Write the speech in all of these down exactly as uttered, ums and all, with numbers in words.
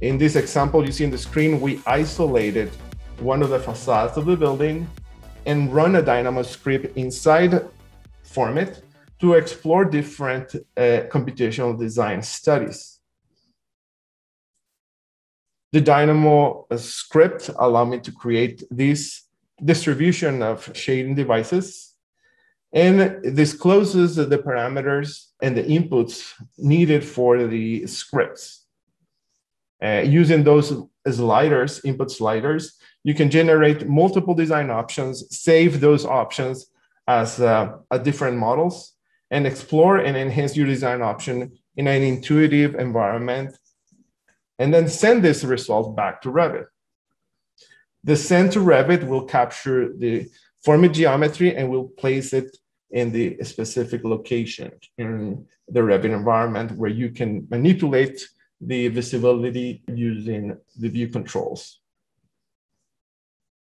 In this example, you see on the screen, we isolated one of the facades of the building and run a Dynamo script inside FormIt to explore different uh, computational design studies. The Dynamo script allowed me to create this distribution of shading devices and discloses the parameters and the inputs needed for the scripts. Uh, using those sliders, input sliders, you can generate multiple design options, save those options as uh, a different models, and explore and enhance your design option in an intuitive environment, and then send this result back to Revit. The send to Revit will capture the FormIt geometry and will place it in the specific location in the Revit environment where you can manipulate the visibility using the view controls.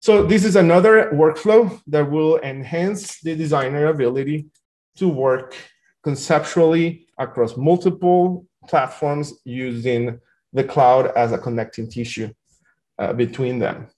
So this is another workflow that will enhance the designer ability to work conceptually across multiple platforms using the cloud as a connecting tissue uh, between them.